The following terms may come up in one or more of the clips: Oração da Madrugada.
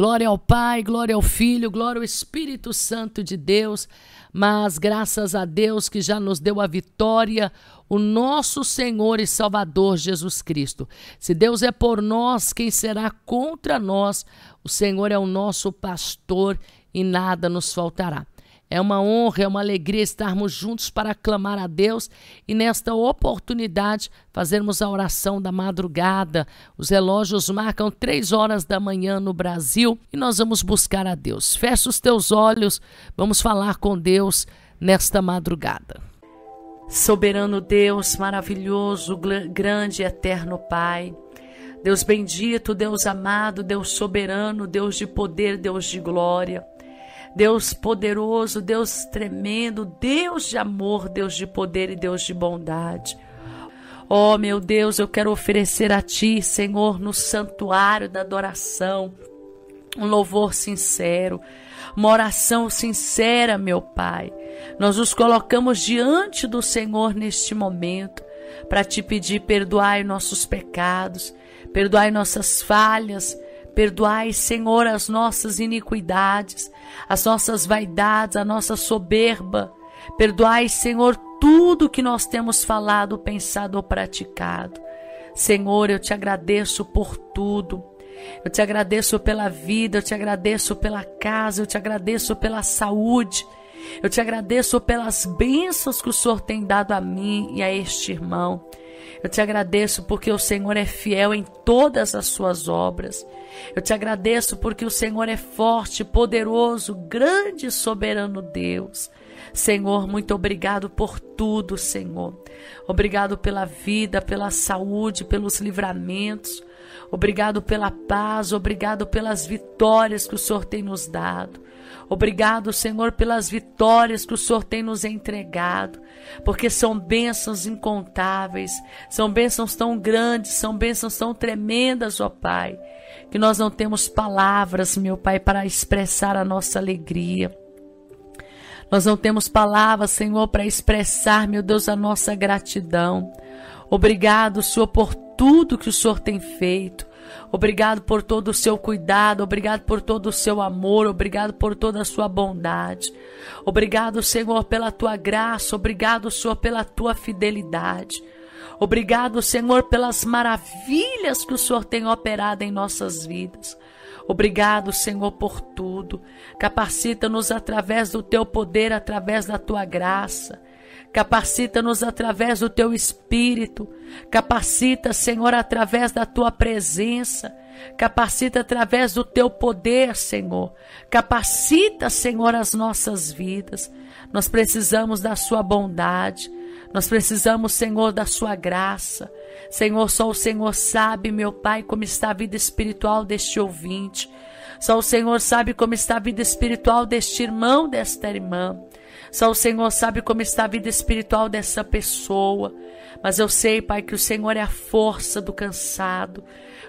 Glória ao Pai, glória ao Filho, glória ao Espírito Santo de Deus, mas graças a Deus que já nos deu a vitória, o nosso Senhor e Salvador Jesus Cristo. Se Deus é por nós, quem será contra nós? O Senhor é o nosso pastor e nada nos faltará. É uma honra, é uma alegria estarmos juntos para clamar a Deus e nesta oportunidade fazermos a oração da madrugada. Os relógios marcam 3h no Brasil e nós vamos buscar a Deus. Fecha os teus olhos, vamos falar com Deus nesta madrugada. Soberano Deus, maravilhoso, grande e eterno Pai, Deus bendito, Deus amado, Deus soberano, Deus de poder, Deus de glória. Deus poderoso, Deus tremendo, Deus de amor, Deus de poder e Deus de bondade. Oh, meu Deus, eu quero oferecer a Ti, Senhor, no santuário da adoração, um louvor sincero, uma oração sincera, meu Pai. Nós nos colocamos diante do Senhor neste momento para Te pedir, perdoai nossos pecados, perdoai nossas falhas, perdoai, Senhor, as nossas iniquidades, as nossas vaidades, a nossa soberba. Perdoai, Senhor, tudo que nós temos falado, pensado ou praticado. Senhor, eu Te agradeço por tudo. Eu Te agradeço pela vida, eu Te agradeço pela casa, eu Te agradeço pela saúde. Eu Te agradeço pelas bênçãos que o Senhor tem dado a mim e a este irmão. Eu Te agradeço porque o Senhor é fiel em todas as Suas obras. Eu Te agradeço porque o Senhor é forte, poderoso, grande e soberano Deus. Senhor, muito obrigado por tudo, Senhor. Obrigado pela vida, pela saúde, pelos livramentos. Obrigado pela paz, obrigado pelas vitórias que o Senhor tem nos dado. Obrigado, Senhor, pelas vitórias que o Senhor tem nos entregado, porque são bênçãos incontáveis, são bênçãos tão grandes, são bênçãos tão tremendas, ó Pai, que nós não temos palavras, meu Pai, para expressar a nossa alegria. Nós não temos palavras, Senhor, para expressar, meu Deus, a nossa gratidão. Obrigado, Senhor, por tudo que o Senhor tem feito. Obrigado por todo o Seu cuidado, obrigado por todo o Seu amor, obrigado por toda a Sua bondade. Obrigado, Senhor, pela Tua graça, obrigado, Senhor, pela Tua fidelidade. Obrigado, Senhor, pelas maravilhas que o Senhor tem operado em nossas vidas. Obrigado, Senhor, por tudo. Capacita-nos através do Teu poder, através da Tua graça. Capacita-nos através do Teu Espírito, capacita, Senhor, através da Tua presença, capacita através do Teu poder, Senhor, capacita, Senhor, as nossas vidas. Nós precisamos da Sua bondade, nós precisamos, Senhor, da Sua graça. Senhor, só o Senhor sabe, meu Pai, como está a vida espiritual deste ouvinte, só o Senhor sabe como está a vida espiritual deste irmão, desta irmã. Só o Senhor sabe como está a vida espiritual dessa pessoa. Mas eu sei, Pai, que o Senhor é a força do cansado.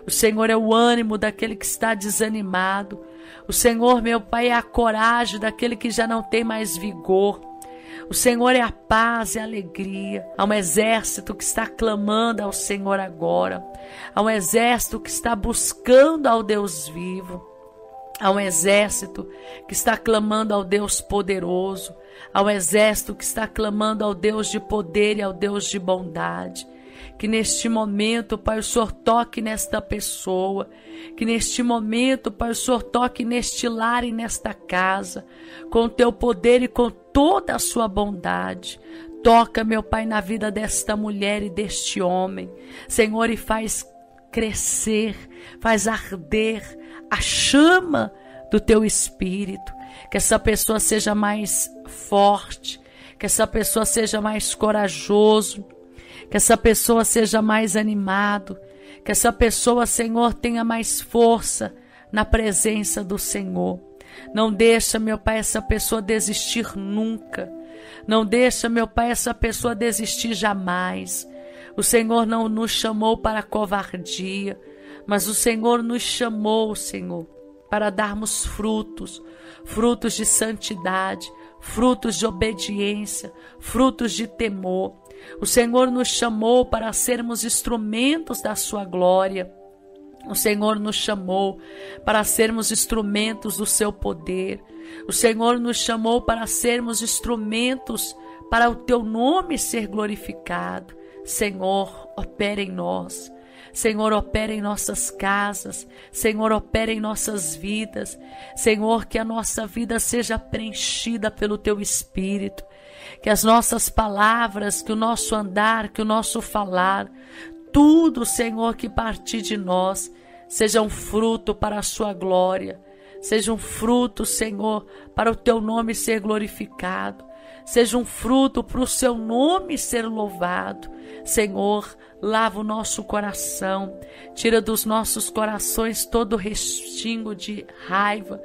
O Senhor é o ânimo daquele que está desanimado. O Senhor, meu Pai, é a coragem daquele que já não tem mais vigor. O Senhor é a paz e a alegria. Há um exército que está clamando ao Senhor agora. Há um exército que está buscando ao Deus vivo. Há um exército que está clamando ao Deus poderoso. Há um exército que está clamando ao Deus de poder e ao Deus de bondade. Que neste momento, Pai, o Senhor toque nesta pessoa. Que neste momento, Pai, o Senhor toque neste lar e nesta casa. Com o Teu poder e com toda a Sua bondade. Toca, meu Pai, na vida desta mulher e deste homem. Senhor, e faz crescer, faz arder a chama do Teu Espírito. Que essa pessoa seja mais forte, que essa pessoa seja mais corajoso, que essa pessoa seja mais animado, que essa pessoa, Senhor, tenha mais força na presença do Senhor. Não deixa, meu Pai, essa pessoa desistir nunca. Não deixa, meu Pai, essa pessoa desistir jamais. O Senhor não nos chamou para covardia, mas o Senhor nos chamou, Senhor, para darmos frutos, frutos de santidade, frutos de obediência, frutos de temor. O Senhor nos chamou para sermos instrumentos da Sua glória. O Senhor nos chamou para sermos instrumentos do seu poder. O Senhor nos chamou para sermos instrumentos para o teu nome ser glorificado. Senhor, opera em nós. Senhor, opera em nossas casas. Senhor, opera em nossas vidas. Senhor, que a nossa vida seja preenchida pelo teu Espírito. Que as nossas palavras, que o nosso andar, que o nosso falar, tudo, Senhor, que partir de nós, seja um fruto para a sua glória. Seja um fruto, Senhor, para o teu nome ser glorificado. Seja um fruto para o seu nome ser louvado. Senhor, lava o nosso coração, tira dos nossos corações todo respingo de raiva,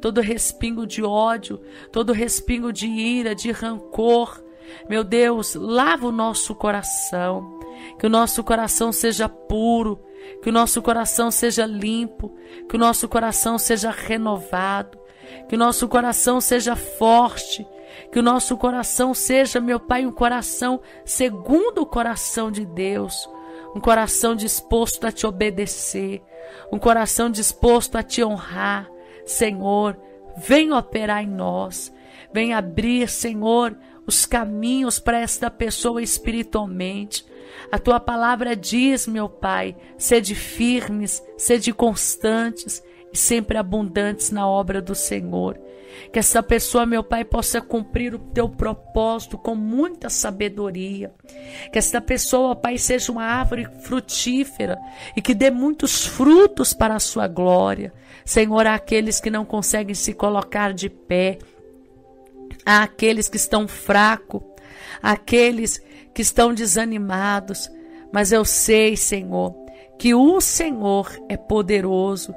todo respingo de ódio, todo respingo de ira, de rancor. Meu Deus, lava o nosso coração, que o nosso coração seja puro, que o nosso coração seja limpo, que o nosso coração seja renovado, que o nosso coração seja forte, que o nosso coração seja, meu Pai, um coração segundo o coração de Deus, um coração disposto a te obedecer, um coração disposto a te honrar. Senhor, vem operar em nós, vem abrir, Senhor, os caminhos para esta pessoa espiritualmente. A tua palavra diz, meu Pai, sede firmes, sede constantes e sempre abundantes na obra do Senhor. Que essa pessoa, meu Pai, possa cumprir o teu propósito com muita sabedoria. Que esta pessoa, Pai, seja uma árvore frutífera e que dê muitos frutos para a sua glória. Senhor, há aqueles que não conseguem se colocar de pé, há aqueles que estão fracos, há aqueles que estão desanimados, mas eu sei, Senhor, que o Senhor é poderoso,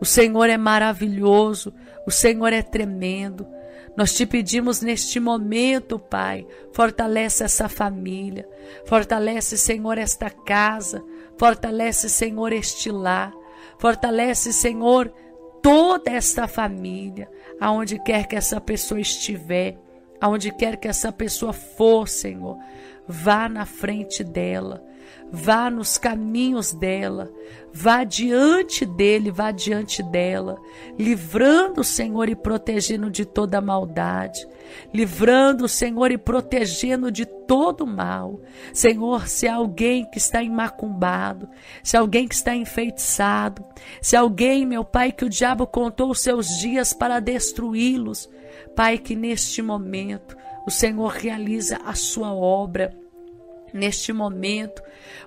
o Senhor é maravilhoso, o Senhor é tremendo. Nós te pedimos neste momento, Pai, fortalece essa família, fortalece, Senhor, esta casa, fortalece, Senhor, este lar, fortalece, Senhor, toda esta família, aonde quer que essa pessoa estiver, aonde quer que essa pessoa for, Senhor, vá na frente dela, vá nos caminhos dela, vá diante dele, vá diante dela, livrando o Senhor e protegendo de toda maldade, livrando o Senhor e protegendo de todo mal. Senhor, se há alguém que está macumbado, se há alguém que está enfeitiçado, se há alguém, meu Pai, que o diabo contou os seus dias para destruí-los, Pai, que neste momento o Senhor realiza a sua obra. Neste momento,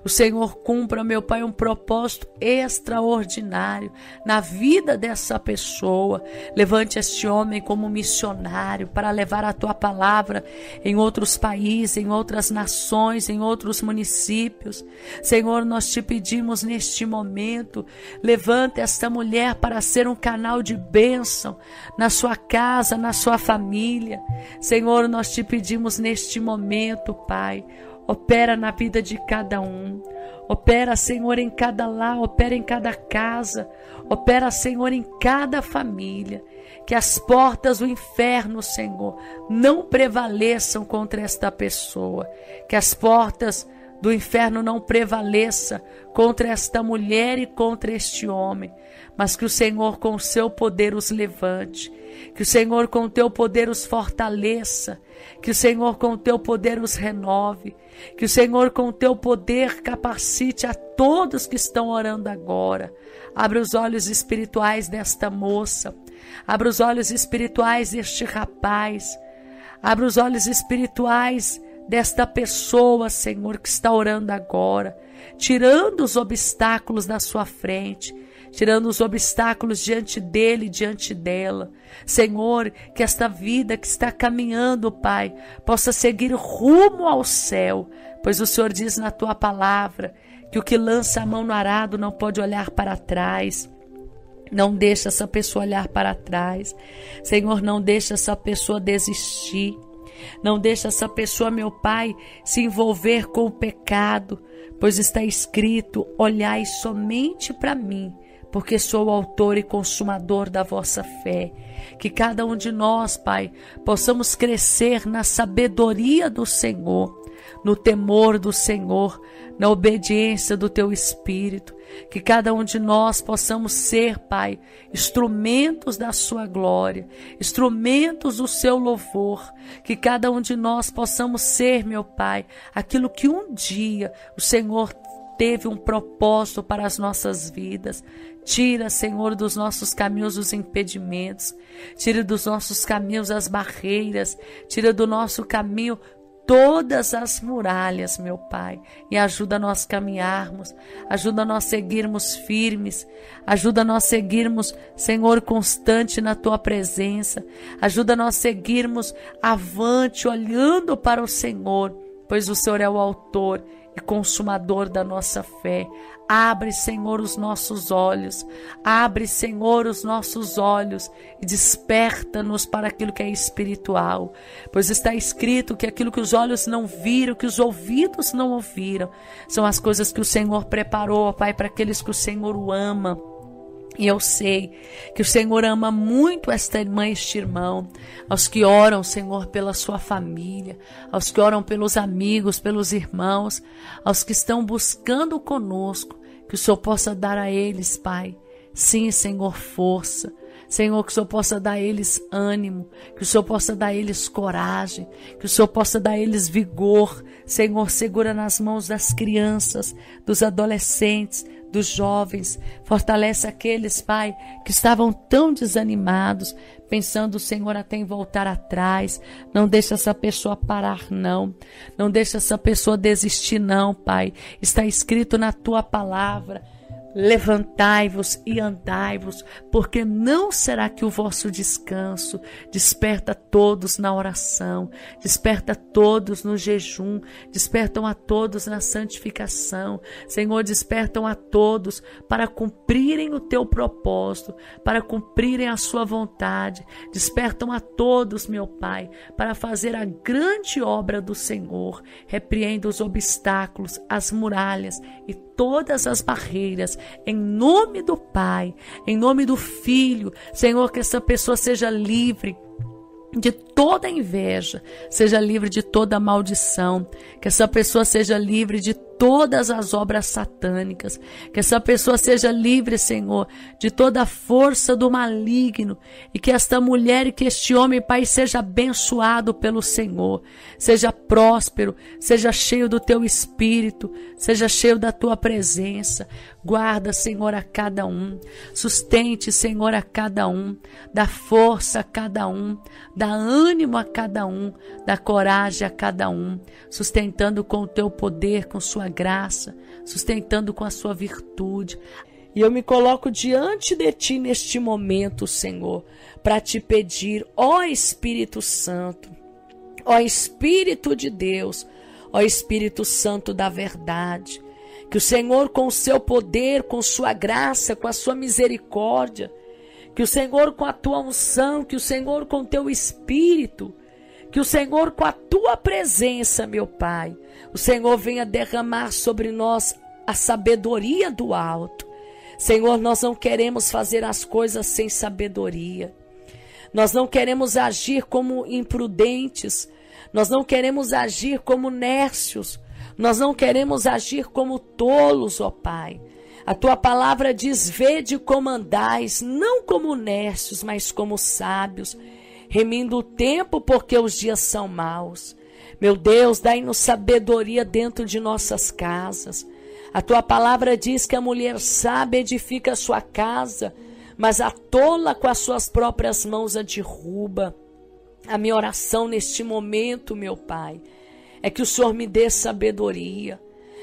o Senhor cumpra, meu Pai, um propósito extraordinário na vida dessa pessoa. Levante este homem como missionário para levar a tua palavra em outros países, em outras nações, em outros municípios. Senhor, nós te pedimos neste momento, levanta esta mulher para ser um canal de bênção na sua casa, na sua família. Senhor, nós te pedimos neste momento, Pai, opera na vida de cada um, opera, Senhor, em cada lar, opera em cada casa, opera, Senhor, em cada família. Que as portas do inferno, Senhor, não prevaleçam contra esta pessoa, que as portas do inferno não prevaleçam contra esta mulher e contra este homem, mas que o Senhor com o seu poder os levante, que o Senhor com o teu poder os fortaleça, que o Senhor com o teu poder os renove, que o Senhor com o teu poder capacite a todos que estão orando agora. Abre os olhos espirituais desta moça, abre os olhos espirituais deste rapaz, abre os olhos espirituais desta pessoa, Senhor, que está orando agora, tirando os obstáculos da sua frente, tirando os obstáculos diante dele e diante dela. Senhor, que esta vida que está caminhando, Pai, possa seguir rumo ao céu, pois o Senhor diz na tua palavra que o que lança a mão no arado não pode olhar para trás. Não deixa essa pessoa olhar para trás. Senhor, não deixa essa pessoa desistir. Não deixa essa pessoa, meu Pai, se envolver com o pecado, pois está escrito: olhai somente para mim, porque sou o autor e consumador da vossa fé. Que cada um de nós, Pai, possamos crescer na sabedoria do Senhor, no temor do Senhor, na obediência do Teu Espírito, que cada um de nós possamos ser, Pai, instrumentos da Sua glória, instrumentos do Seu louvor, que cada um de nós possamos ser, meu Pai, aquilo que um dia o Senhor teve um propósito para as nossas vidas. Tira, Senhor, dos nossos caminhos os impedimentos, tira dos nossos caminhos as barreiras, tira do nosso caminho todas as muralhas, meu Pai, e ajuda nós caminharmos, ajuda nós seguirmos firmes, ajuda nós seguirmos, Senhor, constante na Tua presença, ajuda nós seguirmos avante, olhando para o Senhor, pois o Senhor é o autor e consumador da nossa fé. Abre, Senhor, os nossos olhos, abre, Senhor, os nossos olhos e desperta-nos para aquilo que é espiritual, pois está escrito que aquilo que os olhos não viram, que os ouvidos não ouviram, são as coisas que o Senhor preparou, Pai, para aqueles que o Senhor o ama. E eu sei que o Senhor ama muito esta irmã e este irmão, aos que oram, Senhor, pela sua família, aos que oram pelos amigos, pelos irmãos, aos que estão buscando conosco, que o Senhor possa dar a eles, Pai, sim, Senhor, força. Senhor, que o Senhor possa dar a eles ânimo, que o Senhor possa dar a eles coragem, que o Senhor possa dar a eles vigor. Senhor, segura nas mãos das crianças, dos adolescentes, dos jovens, fortalece aqueles, Pai, que estavam tão desanimados, pensando, Senhor, até em voltar atrás. Não deixa essa pessoa parar, não. Não deixa essa pessoa desistir, não, Pai. Está escrito na Tua palavra: levantai-vos e andai-vos, porque não será que o vosso descanso. Desperta todos na oração, desperta todos no jejum, despertam a todos na santificação, Senhor, despertam a todos para cumprirem o Teu propósito, para cumprirem a Sua vontade, despertam a todos, meu Pai, para fazer a grande obra do Senhor. Repreenda os obstáculos, as muralhas e todas as barreiras, em nome do Pai, em nome do Filho. Senhor, que essa pessoa seja livre de toda inveja, seja livre de toda maldição, que essa pessoa seja livre de todas as obras satânicas, que essa pessoa seja livre, Senhor, de toda a força do maligno, e que esta mulher e que este homem, Pai, seja abençoado pelo Senhor, seja próspero, seja cheio do Teu Espírito, seja cheio da Tua presença. Guarda, Senhor, a cada um, sustente, Senhor, a cada um, dá força a cada um, dá ânimo a cada um, dá coragem a cada um, sustentando com o Teu poder, com Sua graça, sustentando com a Sua virtude. E eu me coloco diante de Ti neste momento, Senhor, para Te pedir, ó Espírito Santo, ó Espírito de Deus, ó Espírito Santo da verdade, que o Senhor, com o Seu poder, com Sua graça, com a Sua misericórdia, que o Senhor, com a Tua unção, que o Senhor, com o Teu Espírito, que o Senhor, com a Tua presença, meu Pai, o Senhor venha derramar sobre nós a sabedoria do alto. Senhor, nós não queremos fazer as coisas sem sabedoria. Nós não queremos agir como imprudentes. Nós não queremos agir como nércios. Nós não queremos agir como tolos, ó Pai. A Tua palavra diz: vede como andais, não como nércios, mas como sábios, remindo o tempo, porque os dias são maus. Meu Deus, dai-nos sabedoria dentro de nossas casas. A Tua palavra diz que a mulher sábia edifica a sua casa, mas a tola com as suas próprias mãos a derruba. A minha oração neste momento, meu Pai, é que o Senhor me dê sabedoria.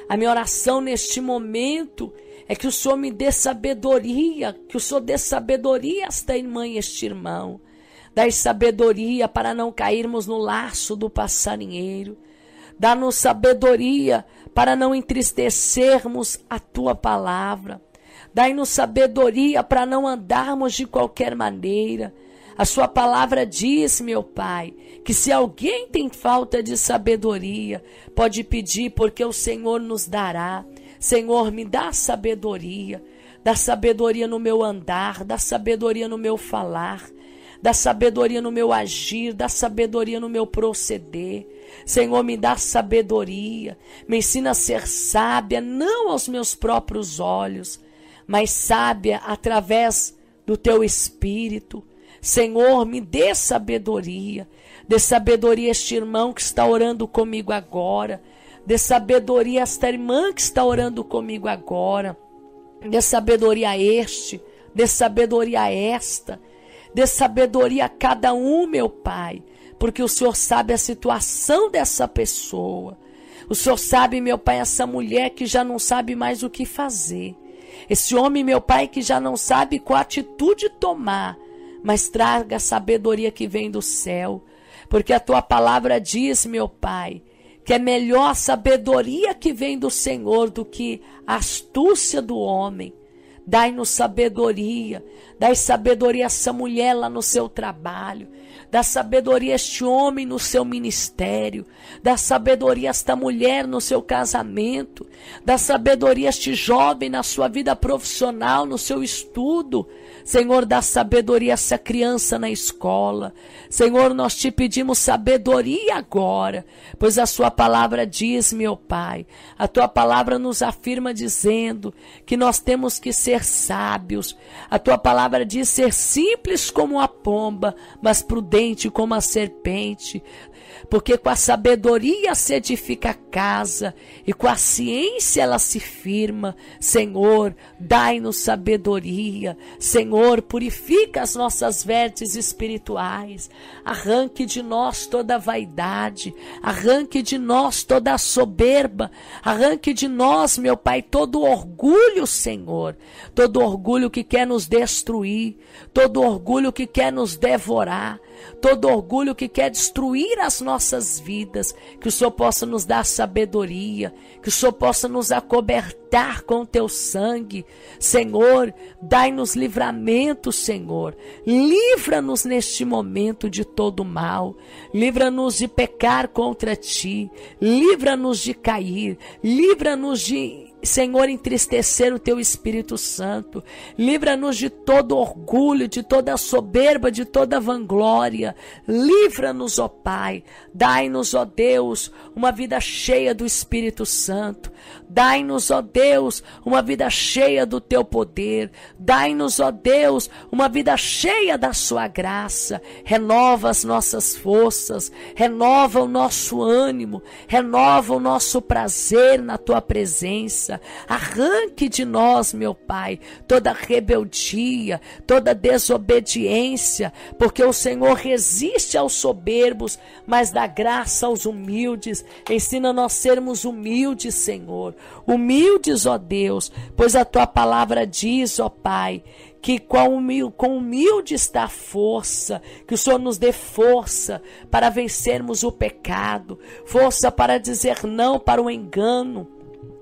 A minha oração neste momento é que o Senhor me dê sabedoria, que o Senhor dê sabedoria a esta irmã e este irmão. Dai sabedoria para não cairmos no laço do passarinheiro. Dá-nos sabedoria para não entristecermos a Tua palavra. Dai-nos sabedoria para não andarmos de qualquer maneira. A Sua palavra diz, meu Pai, que se alguém tem falta de sabedoria, pode pedir, porque o Senhor nos dará. Senhor, me dá sabedoria. Dá sabedoria no meu andar, dá sabedoria no meu falar. Dá sabedoria no meu agir, dá sabedoria no meu proceder. Senhor, me dá sabedoria, me ensina a ser sábia, não aos meus próprios olhos, mas sábia através do teu Espírito. Senhor, me dê sabedoria a este irmão que está orando comigo agora, dê sabedoria a esta irmã que está orando comigo agora, dê sabedoria a este, dê sabedoria a esta, dê sabedoria a cada um, meu Pai, porque o Senhor sabe a situação dessa pessoa, o Senhor sabe, meu Pai, essa mulher que já não sabe mais o que fazer, esse homem, meu Pai, que já não sabe qual atitude tomar, mas traga a sabedoria que vem do céu, porque a tua palavra diz, meu Pai, que é melhor a sabedoria que vem do Senhor do que a astúcia do homem. Dai-nos sabedoria, dai sabedoria a essa mulher lá no seu trabalho, dá sabedoria a este homem no seu ministério, dá sabedoria a esta mulher no seu casamento, dá sabedoria a este jovem na sua vida profissional, no seu estudo. Senhor, dá sabedoria a essa criança na escola. Senhor, nós te pedimos sabedoria agora, pois a sua palavra diz, meu Pai, a tua palavra nos afirma dizendo que nós temos que ser sábios. A tua palavra diz ser simples como a pomba, mas prudente como a serpente, porque com a sabedoria se edifica a casa e com a ciência ela se firma. Senhor, dai-nos sabedoria. Senhor, purifica as nossas vestes espirituais, arranque de nós toda vaidade, arranque de nós toda soberba, arranque de nós, meu Pai, todo orgulho, Senhor, todo orgulho que quer nos destruir, todo orgulho que quer nos devorar, todo orgulho que quer destruir as nossas vidas. Que o Senhor possa nos dar sabedoria, que o Senhor possa nos acobertar com o teu sangue. Senhor, dai-nos livramento, Senhor, livra-nos neste momento de todo mal, livra-nos de pecar contra ti, livra-nos de cair, livra-nos de, Senhor, entristecer o teu Espírito Santo, livra-nos de todo orgulho, de toda soberba, de toda vanglória, livra-nos, ó Pai, dai-nos, ó Deus, uma vida cheia do Espírito Santo, dai-nos, ó Deus, uma vida cheia do teu poder, dai-nos, ó Deus, uma vida cheia da sua graça, renova as nossas forças, renova o nosso ânimo, renova o nosso prazer na tua presença. Arranque de nós, meu Pai, toda rebeldia, toda desobediência, porque o Senhor resiste aos soberbos, mas dá graça aos humildes. Ensina nós a sermos humildes, Senhor, humildes, ó Deus, pois a tua palavra diz, ó Pai, que com humilde está a força, que o Senhor nos dê força para vencermos o pecado, força para dizer não para o engano,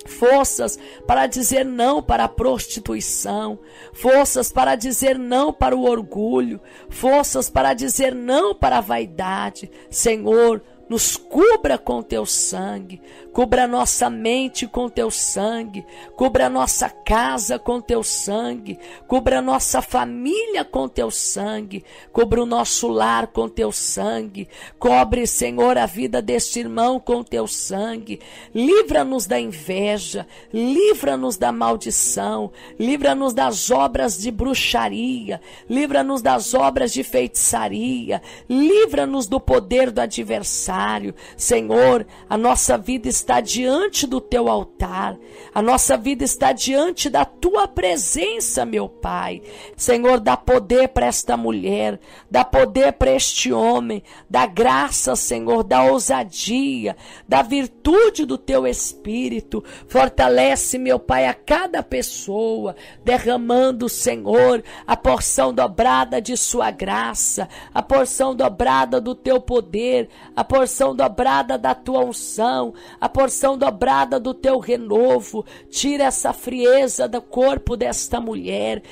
forças para dizer não para a prostituição, forças para dizer não para o orgulho, forças para dizer não para a vaidade. Senhor, nos cubra com teu sangue, cubra nossa mente com teu sangue, cubra nossa casa com teu sangue, cubra nossa família com teu sangue, cubra o nosso lar com teu sangue, cobre, Senhor, a vida deste irmão com teu sangue, livra-nos da inveja, livra-nos da maldição, livra-nos das obras de bruxaria, livra-nos das obras de feitiçaria, livra-nos do poder do adversário. Senhor, a nossa vida está diante do teu altar, a nossa vida está diante da tua presença, meu Pai. Senhor, dá poder para esta mulher, dá poder para este homem, dá graça, Senhor, dá ousadia, dá virtude do teu Espírito, fortalece, meu Pai, a cada pessoa, derramando, Senhor, a porção dobrada de sua graça, a porção dobrada do teu poder, a porção dobrada da tua unção, a porção dobrada do teu renovo, tira essa frieza do corpo desta mulher,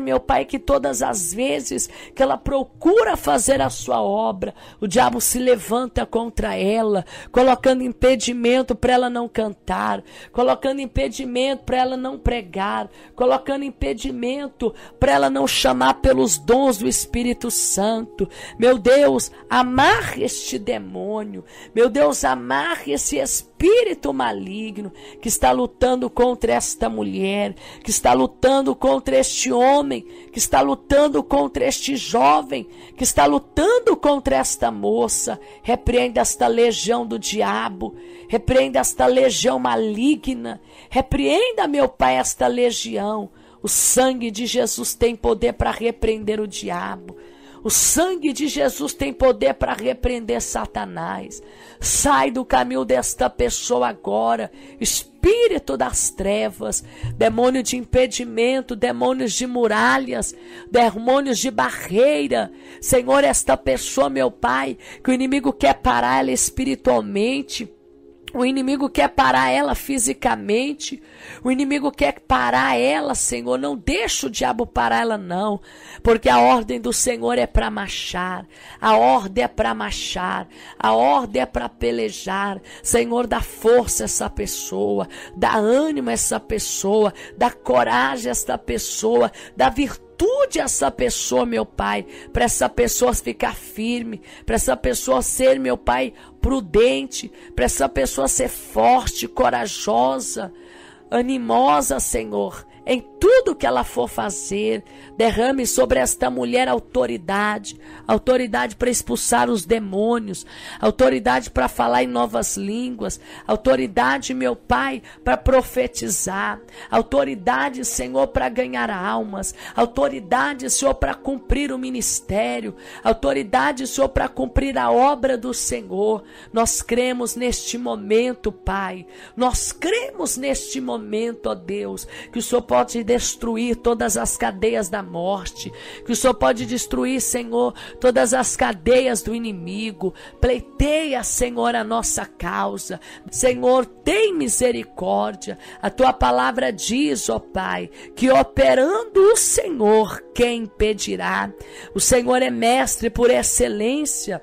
meu Pai, que todas as vezes que ela procura fazer a sua obra, o diabo se levanta contra ela, colocando impedimento para ela não cantar, colocando impedimento para ela não pregar, colocando impedimento para ela não chamar pelos dons do Espírito Santo. Meu Deus, amarre este demônio, meu Deus, amarre esse espírito maligno que está lutando contra esta mulher, que está lutando contra este homem, que está lutando contra este jovem, que está lutando contra esta moça. Repreenda esta legião do diabo, repreenda esta legião maligna, repreenda, meu Pai, esta legião. O sangue de Jesus tem poder para repreender o diabo. O sangue de Jesus tem poder para repreender Satanás. Sai do caminho desta pessoa agora, espírito das trevas, demônio de impedimento, demônios de muralhas, demônios de barreira. Senhor, esta pessoa, meu Pai, que o inimigo quer parar ela espiritualmente, o inimigo quer parar ela fisicamente, o inimigo quer parar ela, Senhor, não deixa o diabo parar ela não, porque a ordem do Senhor é para marchar, a ordem é para marchar, a ordem é para pelejar. Senhor, dá força a essa pessoa, dá ânimo a essa pessoa, dá coragem a essa pessoa, dá virtude. Ajude essa pessoa, meu Pai, para essa pessoa ficar firme, para essa pessoa ser, meu Pai, prudente, para essa pessoa ser forte, corajosa, animosa, Senhor, em tudo que ela for fazer. Derrame sobre esta mulher autoridade, autoridade para expulsar os demônios, autoridade para falar em novas línguas, autoridade, meu Pai, para profetizar, autoridade, Senhor, para ganhar almas, autoridade, Senhor, para cumprir o ministério, autoridade, Senhor, para cumprir a obra do Senhor. Nós cremos neste momento, Pai, nós cremos neste momento, ó Deus, que o Senhor pode destruir todas as cadeias da morte, que o Senhor pode destruir, Senhor, todas as cadeias do inimigo. Pleiteia, Senhor, a nossa causa. Senhor, tem misericórdia. A tua palavra diz, ó Pai, que operando o Senhor, quem impedirá? O Senhor é mestre por excelência,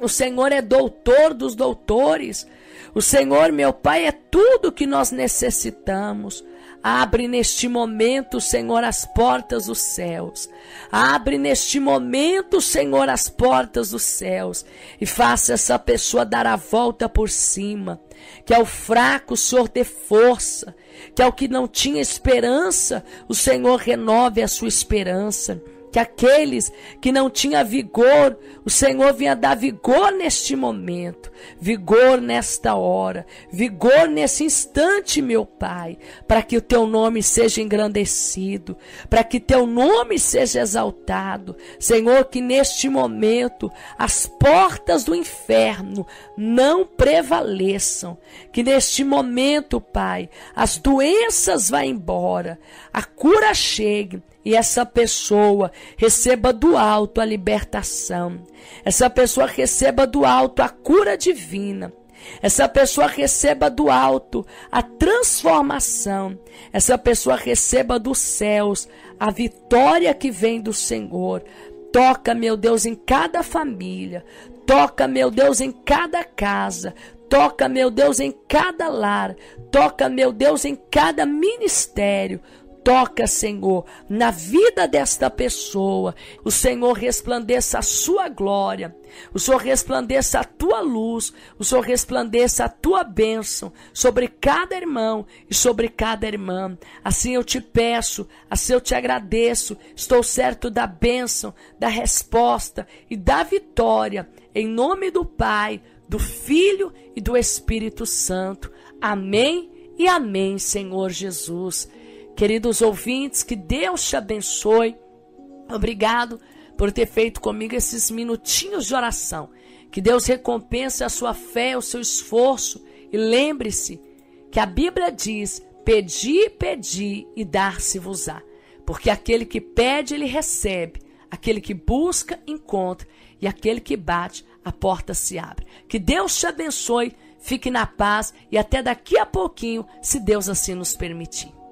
o Senhor é doutor dos doutores, o Senhor, meu Pai, é tudo que nós necessitamos. Abre neste momento, Senhor, as portas dos céus. Abre neste momento, Senhor, as portas dos céus. E faça essa pessoa dar a volta por cima. Que ao fraco o Senhor dê força. Que ao que não tinha esperança, o Senhor renove a sua esperança. Que aqueles que não tinham vigor, o Senhor vinha dar vigor neste momento, vigor nesta hora, vigor nesse instante, meu Pai, para que o teu nome seja engrandecido, para que teu nome seja exaltado. Senhor, que neste momento as portas do inferno não prevaleçam, que neste momento, Pai, as doenças vão embora, a cura chegue, e essa pessoa receba do alto a libertação. Essa pessoa receba do alto a cura divina. Essa pessoa receba do alto a transformação. Essa pessoa receba dos céus a vitória que vem do Senhor. Toca, meu Deus, em cada família. Toca, meu Deus, em cada casa. Toca, meu Deus, em cada lar. Toca, meu Deus, em cada ministério. Toca, Senhor, na vida desta pessoa. O Senhor resplandeça a sua glória. O Senhor resplandeça a tua luz. O Senhor resplandeça a tua bênção sobre cada irmão e sobre cada irmã. Assim eu te peço, assim eu te agradeço. Estou certo da bênção, da resposta e da vitória. Em nome do Pai, do Filho e do Espírito Santo. Amém e amém, Senhor Jesus. Queridos ouvintes, que Deus te abençoe. Obrigado por ter feito comigo esses minutinhos de oração. Que Deus recompense a sua fé, o seu esforço. E lembre-se que a Bíblia diz, pedi, pedi e dar-se-vos-á. Porque aquele que pede, ele recebe. Aquele que busca, encontra. E aquele que bate, a porta se abre. Que Deus te abençoe. Fique na paz e até daqui a pouquinho, se Deus assim nos permitir.